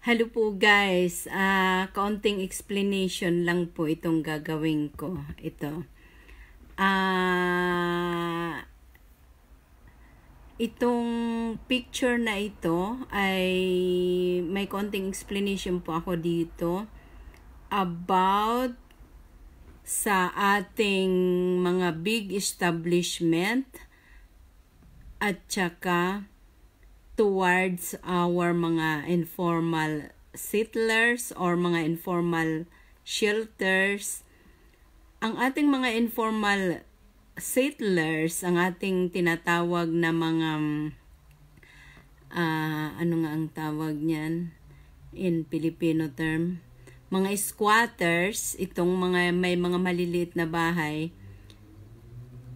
Hello po guys, kaunting explanation lang po itong gagawin ko. Ito. Itong picture na ito ay may kaunting explanation po ako dito about sa ating mga big establishment at saka towards our mga informal settlers or mga informal shelters. Ang ating mga informal settlers, ang ating tinatawag na mga ano nga ang tawag niyan in Filipino term, mga squatters, itong mga may mga maliliit na bahay.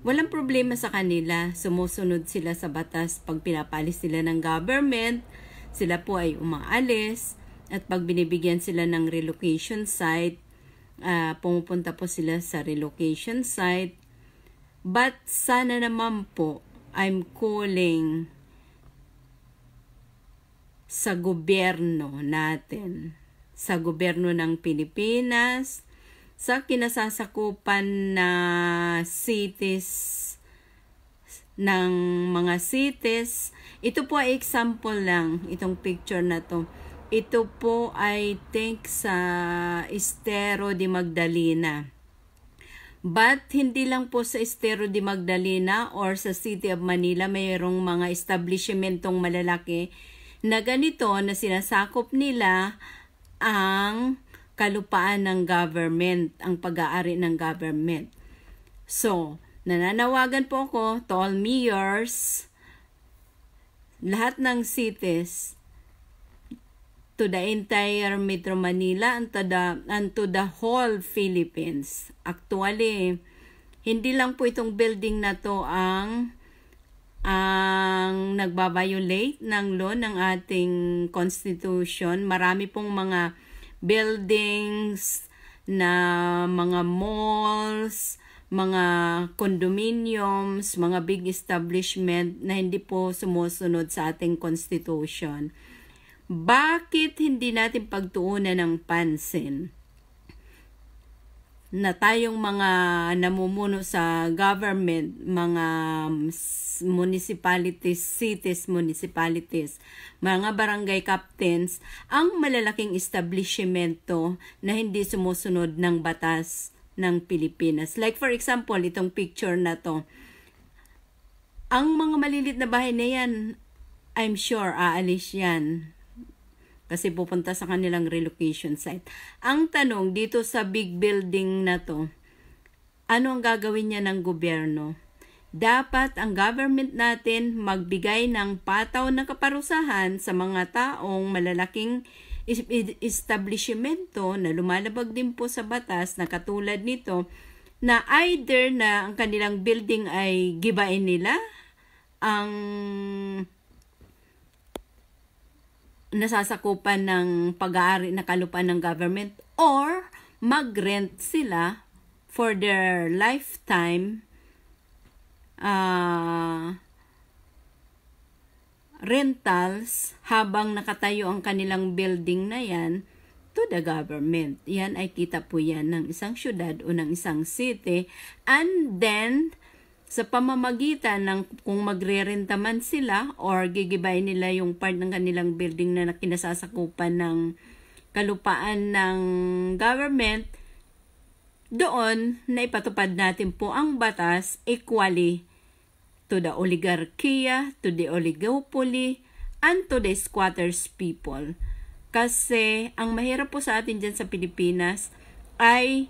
Walang problema sa kanila, sumusunod sila sa batas. Pag pinapalis sila ng government, sila po ay umaalis. At pag binibigyan sila ng relocation site, pumupunta po sila sa relocation site. But sana naman po, I'm calling sa gobyerno natin, sa gobyerno ng Pilipinas, sa kinasasakupan na cities, ng mga cities. Ito po ay example lang, itong picture na to. Ito po I think sa Estero de Magdalena. But hindi lang po sa Estero de Magdalena or sa City of Manila, mayroong mga establishmentong malalaki na ganito na sinasakop nila ang kalupaan ng government, ang pag-aari ng government. So, nananawagan po ako to all mayors, lahat ng cities, to the entire Metro Manila and to the whole Philippines. Actually, hindi lang po itong building na to ang nagbabiolate ng law ng ating constitution. Marami pong mga buildings, na mga malls, mga condominiums, mga big establishment na hindi po sumusunod sa ating constitution. Bakit hindi natin pagtuunan ng pansin na tayong mga namumuno sa government, mga municipalities, cities, municipalities, mga barangay captains, ang malalaking establishmento na hindi sumusunod ng batas ng Pilipinas. Like for example, itong picture na to. Ang mga maliliit na bahay na yan, I'm sure aalis yan. Kasi pupunta sa kanilang relocation site. Ang tanong dito sa big building na to, ano ang gagawin niya ng gobyerno? Dapat ang government natin magbigay ng pataw na kaparusahan sa mga taong malalaking establishmento na lumalabag din po sa batas na katulad nito, na either na ang kanilang building ay gibain nila ang nasasakupan ng pag-aari na kalupaan ng government, or mag-rent sila for their lifetime rentals habang nakatayo ang kanilang building na yan to the government. Yan ay kita po yan ng isang syudad o ng isang city, and then sa pamamagitan ng kung magre-renta man sila or gigibay nila yung part ng kanilang building na kinasasakupan ng kalupaan ng government, doon na ipatupad natin po ang batas equally to the oligarkiya, to the oligopoly, and to the squatters people. Kasi ang mahirap po sa atin dyan sa Pilipinas ay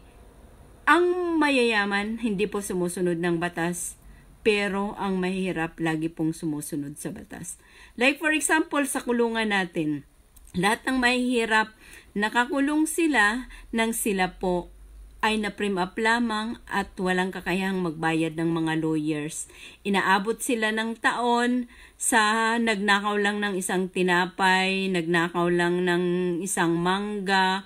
ang mayayaman hindi po sumusunod ng batas, pero ang mahirap lagi pong sumusunod sa batas. Like for example, sa kulungan natin, lahat ng mahihirap nakakulong sila nang sila po ay na-prim up lamang at walang kakayahang magbayad ng mga lawyers. Inaabot sila ng taon sa nagnakaw lang ng isang tinapay, nagnakaw lang ng isang mangga,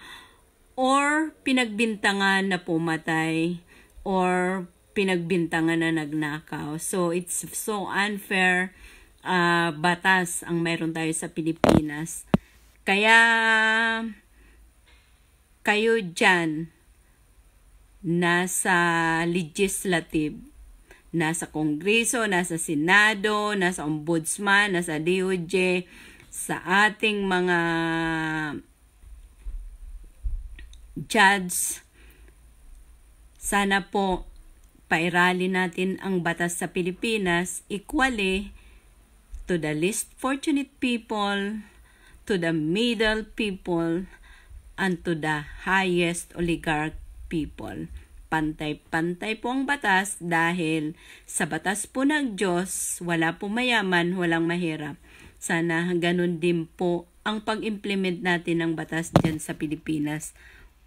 or pinagbintangan na pumatay, or pinagbintangan na nagnakaw. So, it's so unfair batas ang mayroon tayo sa Pilipinas. Kaya kayo dyan, nasa legislative, nasa Kongreso, nasa Senado, nasa Ombudsman, nasa DOJ, sa ating mga judge, sana po pairali natin ang batas sa Pilipinas equally to the least fortunate people, to the middle people, and to the highest oligarch people. Pantay-pantay po ang batas dahil sa batas po ng Diyos, wala po mayaman, walang mahirap. Sana ganun din po ang pag-implement natin ng batas dyan sa Pilipinas.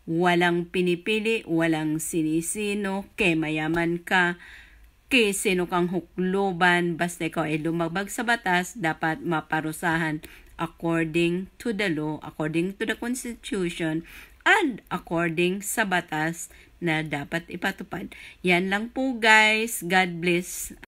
Walang pinipili, walang sinisino, kay mayaman ka, kay sino kang hukloban, basta ikaw ay lumabag sa batas, dapat maparusahan according to the law, according to the Constitution, and according sa batas na dapat ipatupad. Yan lang po guys. God bless.